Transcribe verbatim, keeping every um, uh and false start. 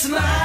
It's mine.